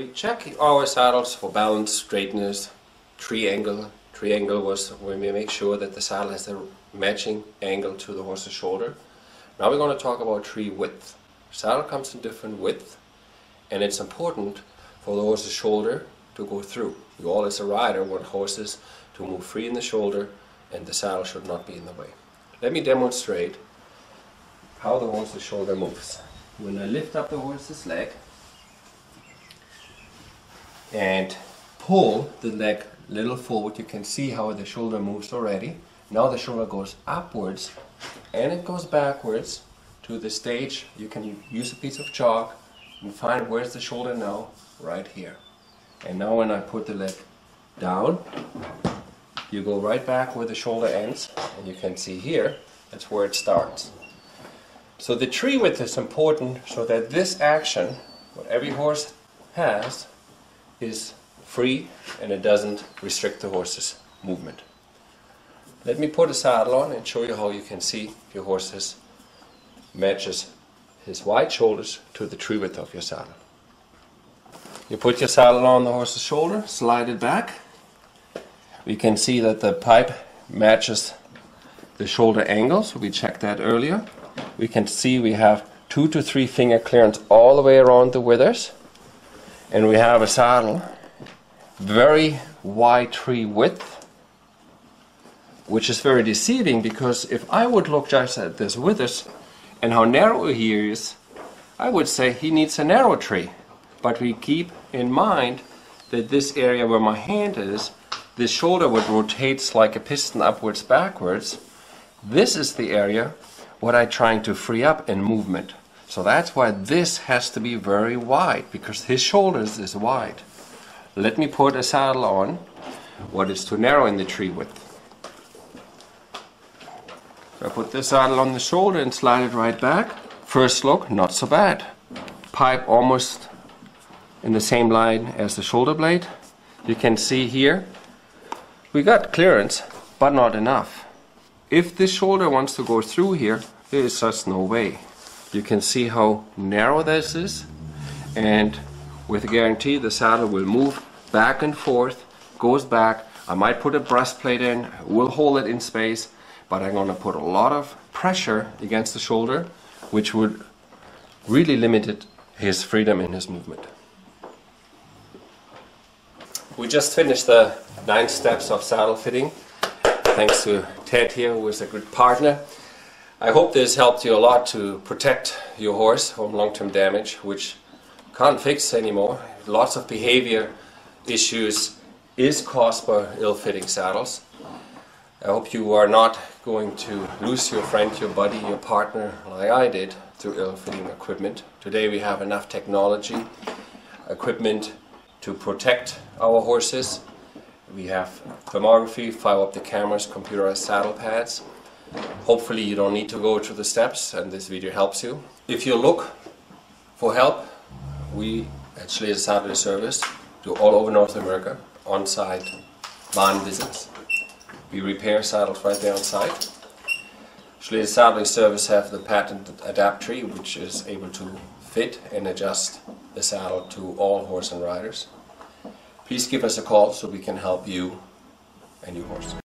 We check our saddles for balance, straightness, triangle. Triangle was when we make sure that the saddle has the matching angle to the horse's shoulder. Now we're going to talk about tree width. Saddle comes in different width, and it's important for the horse's shoulder to go through. You all as a rider want horses to move free in the shoulder, and the saddle should not be in the way. Let me demonstrate how the horse's shoulder moves. When I lift up the horse's leg and pull the leg a little forward, you can see how the shoulder moves already. Now the shoulder goes upwards and it goes backwards to the stage. You can use a piece of chalk and find where's the shoulder now, right here. And now when I put the leg down, you go right back where the shoulder ends, and you can see here, that's where it starts. So the tree width is important so that this action, what every horse has, is free and it doesn't restrict the horse's movement. Let me put a saddle on and show you how you can see if your horse matches his wide shoulders to the tree width of your saddle. You put your saddle on the horse's shoulder, slide it back. We can see that the pipe matches the shoulder angle, so we checked that earlier. We can see we have 2 to 3 finger clearance all the way around the withers. And we have a saddle, very wide tree width, which is very deceiving, because if I would look just at this withers and how narrow he is, I would say he needs a narrow tree. But we keep in mind that this area where my hand is, this shoulder would rotate like a piston upwards, backwards. This is the area what I'm trying to free up in movement. So that's why this has to be very wide, because his shoulders is wide. Let me put a saddle on what is too narrow in the tree width. So I put the saddle on the shoulder and slide it right back. First look, not so bad. Pipe almost in the same line as the shoulder blade. You can see here, we got clearance, but not enough. If this shoulder wants to go through here, there is just no way. You can see how narrow this is, and with a guarantee the saddle will move back and forth, goes back. I might put a breastplate in, will hold it in space, but I'm going to put a lot of pressure against the shoulder, which would really limit his freedom in his movement. We just finished the 9 steps of saddle fitting, thanks to Ted here, who is a good partner. I hope this helped you a lot to protect your horse from long-term damage, which can't fix anymore. Lots of behavior issues is caused by ill-fitting saddles. I hope you are not going to lose your friend, your buddy, your partner, like I did, through ill-fitting equipment. Today we have enough technology, equipment to protect our horses. We have thermography, fire up the cameras, computerized saddle pads. Hopefully you don't need to go through the steps, and this video helps you. If you look for help, we at Schlesier Saddlery Service do all over North America on-site barn visits. We repair saddles right there on site. Schlesier Saddlery Service have the patented Adapt Tree, which is able to fit and adjust the saddle to all horse and riders. Please give us a call so we can help you and your horse.